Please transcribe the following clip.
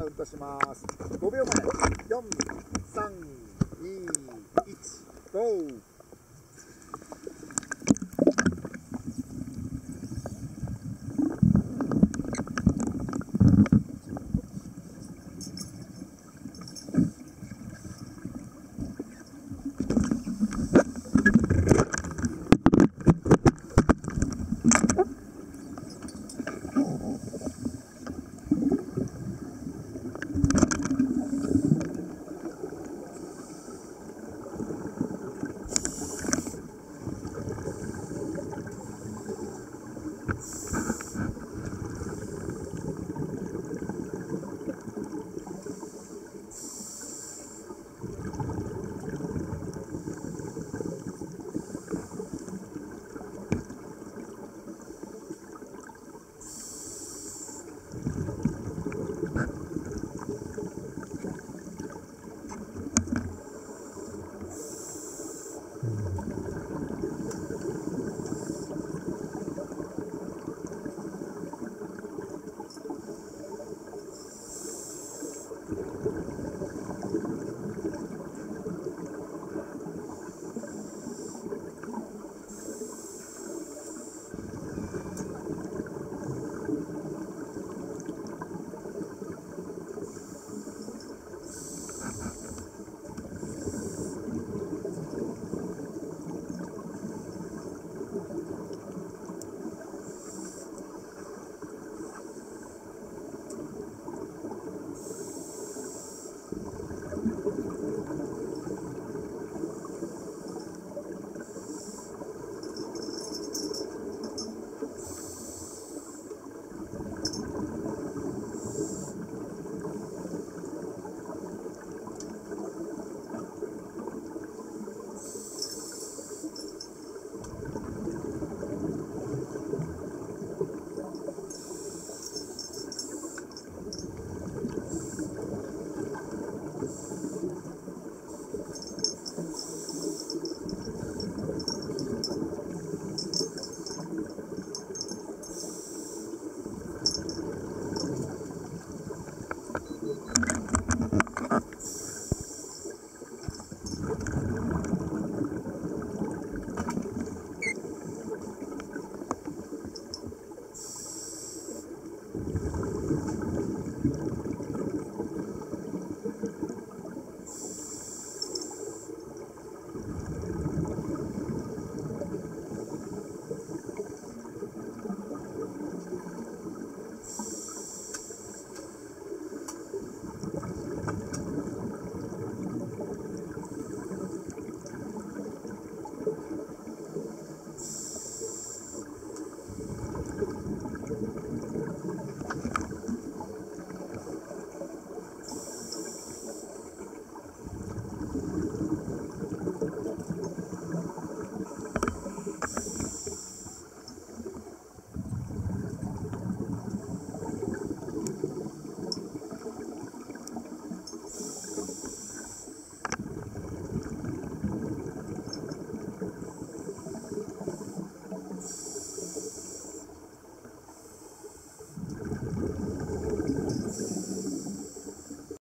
カウントします。5秒前、4、3、2、1、5。